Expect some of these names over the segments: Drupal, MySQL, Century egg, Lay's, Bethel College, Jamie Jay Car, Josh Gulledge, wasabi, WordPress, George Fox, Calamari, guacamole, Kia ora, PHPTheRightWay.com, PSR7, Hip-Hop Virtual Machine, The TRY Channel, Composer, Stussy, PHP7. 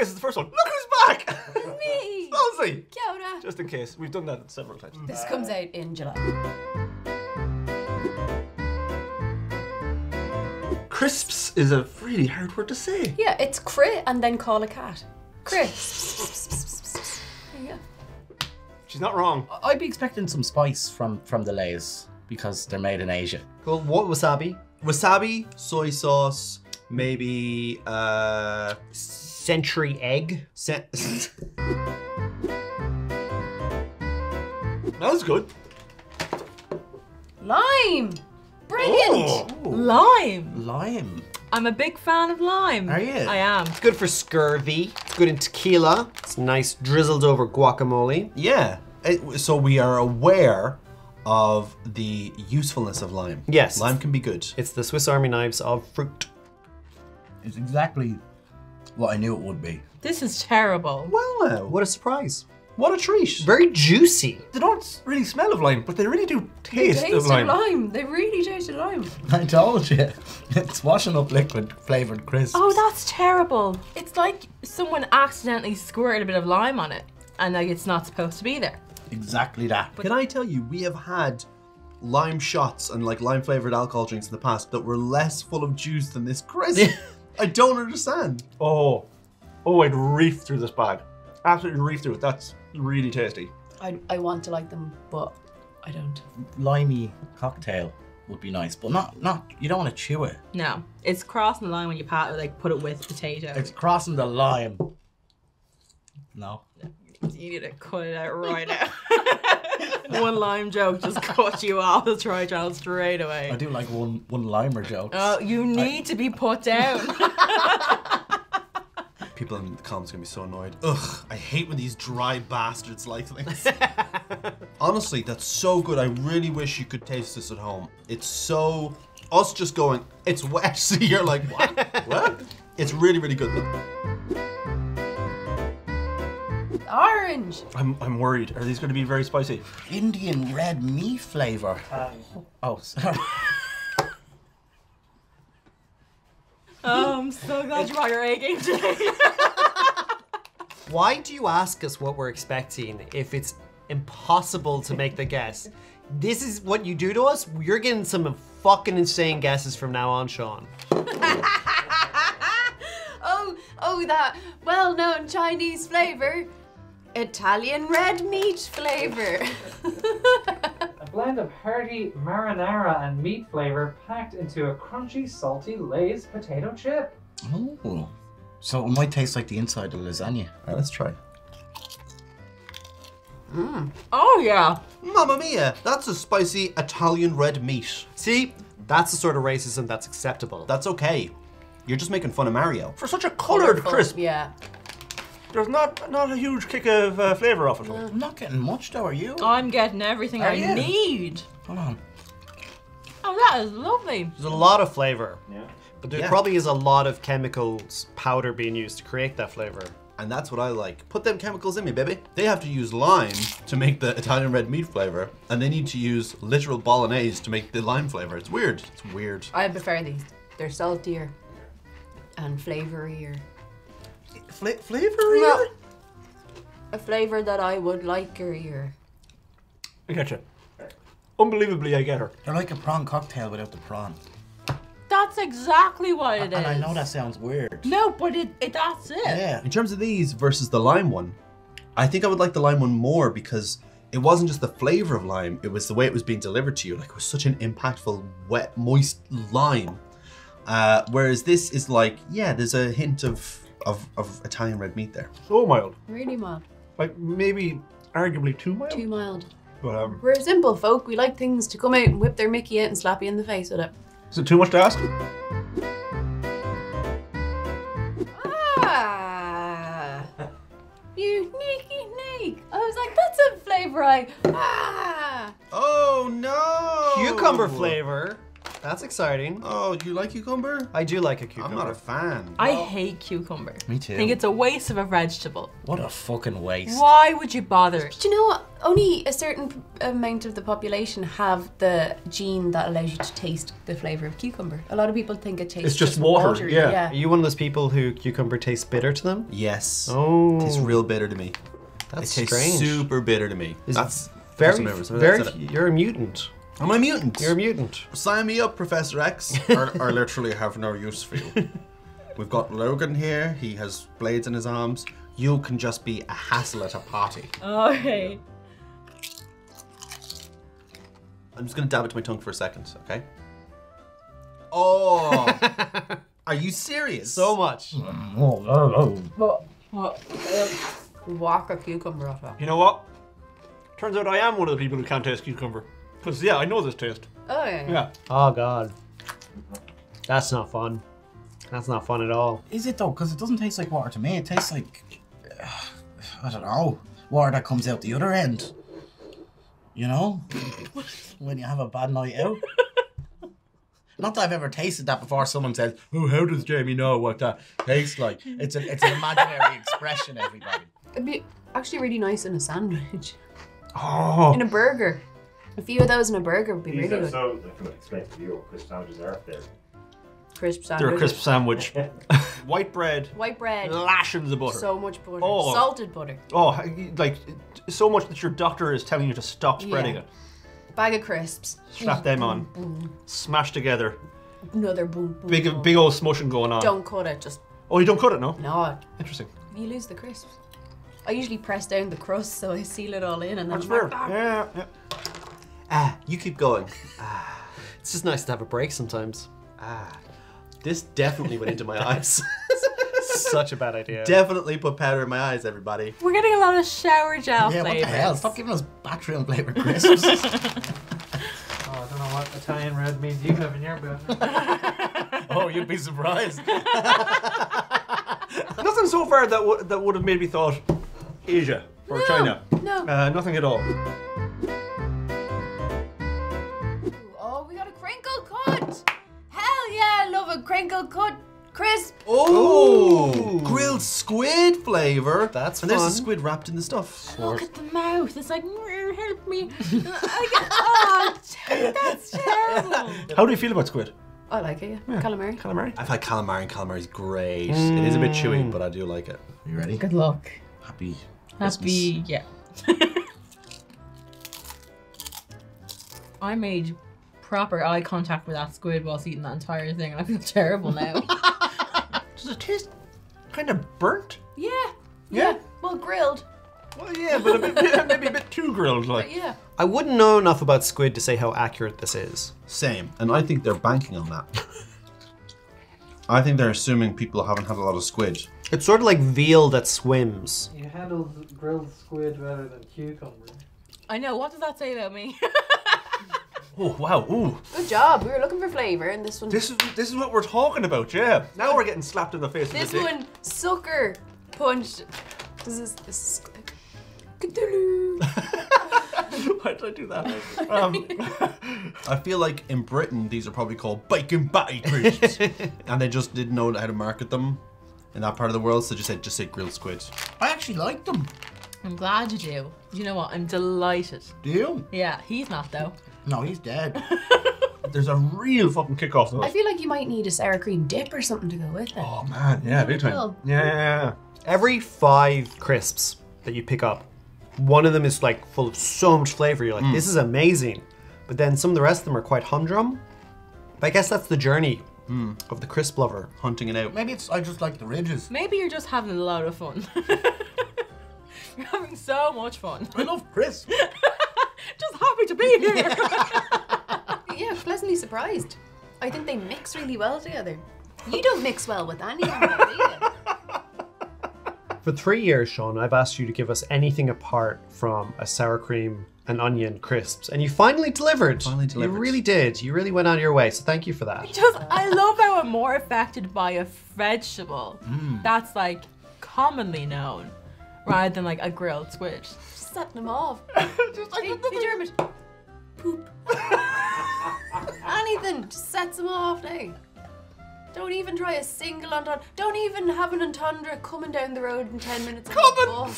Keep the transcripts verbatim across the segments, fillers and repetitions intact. guess it's the first one. Look who's back! Me! Stussy! Kia ora! Just in case. We've done that several times. This comes out in July. Crisps is a really hard word to say. Yeah, it's cri and then call a cat. Crisps. There you go. She's not wrong. I'd be expecting some spice from, from the Lay's because they're made in Asia. Cool. What wasabi? Wasabi, soy sauce, maybe uh Century egg. Cent that was good. Lime. Brilliant. Oh. Lime. Lime. I'm a big fan of lime. Are you? I am. It's good for scurvy. It's good in tequila. It's nice drizzled over guacamole. Yeah. It, so we are aware of the usefulness of lime. Yes. Lime can be good. It's the Swiss Army knives of fruit. It's exactly what I knew it would be. This is terrible. Well, now, what a surprise. What a treat. Very juicy. They don't really smell of lime, but they really do taste, taste of lime. They taste of lime. They really taste of lime. I told you. It's washing up liquid flavoured crisps. Oh, that's terrible. It's like someone accidentally squirted a bit of lime on it and like it's not supposed to be there. Exactly that. But can I tell you, we have had lime shots and like lime flavoured alcohol drinks in the past that were less full of juice than this crisp. I don't understand. Oh, oh, I'd reef through this bag. Absolutely reef through it. That's really tasty. I, I want to like them, but I don't. Limey cocktail would be nice, but not, not you don't want to chew it. No, it's crossing the line when you pat it, like put it with potato. It's crossing the lime. No. You need to cut it out right now. One lime joke just cut you off the Try Channel straight away. I do like one one limer joke. Oh, you need I... to be put down. People in the comments are gonna be so annoyed. Ugh, I hate when these dry bastards like things. Honestly, that's so good. I really wish you could taste this at home. It's so, us just going, it's wet, so you're like, what? What? It's really, really good. Orange. I'm, I'm worried. Are these going to be very spicy? Indian red meat flavor. Um, oh, sorry. Oh, I'm so glad you brought your A game today. Why do you ask us what we're expecting if it's impossible to make the guess? This is what you do to us? You're getting some fucking insane guesses from now on, Sean. oh, oh, that well-known Chinese flavor. Italian red meat flavor. A blend of hearty marinara and meat flavor packed into a crunchy, salty Lay's potato chip. Oh, so it might taste like the inside of lasagna. All right, let's try. Mm. Oh yeah. Mamma mia, that's a spicy Italian red meat. See, that's the sort of racism that's acceptable. That's okay. You're just making fun of Mario. For such a colored crisp. Yeah. There's not not a huge kick of uh, flavour off it. I'm not getting much though, are you? I'm getting everything are I you? need. Hold on. Oh, that is lovely. There's a lot of flavour. Yeah. But there yeah. probably is a lot of chemicals, powder being used to create that flavour. And that's what I like. Put them chemicals in me, baby. They have to use lime to make the Italian red meat flavour, and they need to use literal bolognese to make the lime flavour. It's weird. It's weird. I prefer these. They're saltier and flavourier. Fla flavor ear? No. A flavor that I would like your ear. I get you. Unbelievably, I get her. They're like a prawn cocktail without the prawn. That's exactly what it a is. And I know that sounds weird. No, but it, it that's it. Yeah. In terms of these versus the lime one, I think I would like the lime one more because it wasn't just the flavor of lime, it was the way it was being delivered to you. Like, it was such an impactful, wet, moist lime. Uh, whereas this is like, yeah, there's a hint of Of, of Italian red meat there. So mild. Really mild. Like maybe arguably too mild? Too mild. But, um, we're simple folk. We like things to come out and whip their mickey out and slap you in the face with it. Is it too much to ask? Ah! You sneaky snake. I was like, that's a flavour I... Ah! Oh no! Cucumber flavour. That's exciting. Oh, do you like cucumber? I do like a cucumber. I'm not a fan. I well, hate cucumber. Me too. I think it's a waste of a vegetable. What a fucking waste. Why would you bother? But you know what? Only a certain amount of the population have the gene that allows you to taste the flavor of cucumber. A lot of people think it tastes It's just, just water, watery. Yeah. yeah. Are you one of those people who cucumber tastes bitter to them? Yes. Oh. It tastes real bitter to me. That's it strange. It tastes super bitter to me. It's That's very, very, that's you're a mutant. I'm a mutant. You're a mutant. Sign me up, Professor X. I, I literally have no use for you. We've got Logan here. He has blades in his arms. You can just be a hassle at a party. Oh, hey. I'm just gonna dab it to my tongue for a second, okay? Oh! Are you serious? So much. What? Walk a cucumber off that. You know what? Turns out I am one of the people who can't taste cucumber. Because, yeah, I know this taste. Oh, yeah, yeah. yeah. Oh, God. That's not fun. That's not fun at all. Is it, though? Because it doesn't taste like water to me. It tastes like, uh, I don't know, water that comes out the other end. You know? When you have a bad night out. Not that I've ever tasted that before. Someone says, oh, how does Jamie know what that tastes like? It's, a, it's an imaginary expression, everybody. It'd be actually really nice in a sandwich. Oh. In a burger. A few of those in a burger would be These really good. These are so, I can explain to you what crisp sandwiches are up there. Crisp sandwich. They're a crisp sandwich. White bread. White bread. Lashings of butter. So much butter. Oh. Salted butter. Oh, like so much that your doctor is telling you to stop spreading yeah. it. Bag of crisps. Slap them on. Boom. Smash together. Another boom, boom. Big, boom. big old smushing going on. Don't cut it, just. Oh, you don't cut it, no? No. Interesting. You lose the crisps. I usually press down the crust so I seal it all in and then. That's fair. Yeah, yeah. Ah, you keep going. Ah. It's just nice to have a break sometimes. Ah, this definitely went into my eyes. Such a bad idea. Definitely put powder in my eyes, everybody. We're getting a lot of shower gel yeah, flavors. Yeah, what the hell? Stop giving us bathroom flavored crisps. Oh, I don't know what Italian red means you have in your bathroom. Oh, you'd be surprised. Nothing so far that w that would have made me thought Asia or no, China. No, uh, nothing at all. Crinkle cut crisp. Oh, grilled squid flavor. That's and fun. And there's a squid wrapped in the stuff. Look at the mouth. It's like, help me. I get, oh, that's terrible. How do you feel about squid? I like it. Yeah. Calamari. Calamari. I've had calamari, and calamari is great. Mm. It is a bit chewy, but I do like it. Are you ready? Good luck. Happy. Happy. Christmas. Yeah. I made. Proper eye contact with that squid whilst eating that entire thing, and I feel terrible now. Does it taste kind of burnt? Yeah, yeah. Yeah. Well, grilled. Well, yeah, but a bit, maybe a bit too grilled, like. But yeah. I wouldn't know enough about squid to say how accurate this is. Same, and I think they're banking on that. I think they're assuming people haven't had a lot of squid. It's sort of like veal that swims. You handled grilled squid rather than cucumber. I know. What does that say about me? Oh wow! Ooh. Good job. We were looking for flavor, and this one. This is this is what we're talking about, yeah. Now we're getting slapped in the face. This with one sucker punched. This is. This is... Why did I do that? Um, I feel like in Britain these are probably called bacon batty crisps, and they just didn't know how to market them in that part of the world, so just said just say grilled squid. I actually like them. I'm glad you do. You know what? I'm delighted. Do you? Yeah, he's not though. No, he's dead. There's a real fucking kick off though. I feel like you might need a sour cream dip or something to go with it. Oh man, yeah, big time. Yeah, yeah, yeah. Every five crisps that you pick up, one of them is like full of so much flavor. You're like, mm. this is amazing. But then some of the rest of them are quite humdrum. But I guess that's the journey mm. of the crisp lover, hunting it out. Maybe it's I just like the ridges. Maybe you're just having a lot of fun. You're having so much fun. I love crisps. Just happy to be here. Yeah, pleasantly surprised. I think they mix really well together. You don't mix well with any of them, do you? For three years, Sean, I've asked you to give us anything apart from a sour cream and onion crisps, and you finally delivered. Finally delivered. You really did. You really went out of your way, so thank you for that. Because I love how I'm more affected by a vegetable mm. that's like commonly known, rather than like a grilled squid. Setting them off. Just, I hey, the German. Poop. anything. Just sets them off now. Don't even try a single entendre. Don't even have an entendre coming down the road in ten minutes. Coming!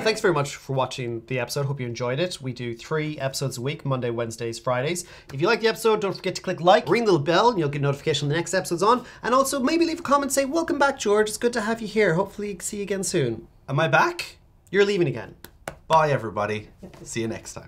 Thanks very much for watching the episode. Hope you enjoyed it. We do three episodes a week, Monday, Wednesdays, Fridays. If you like the episode, don't forget to click like, ring the little bell, and you'll get a notification when the next episode's on. And also maybe leave a comment, say, welcome back, George. It's good to have you here. Hopefully see you again soon. Am I back? You're leaving again. Bye, everybody. See you next time.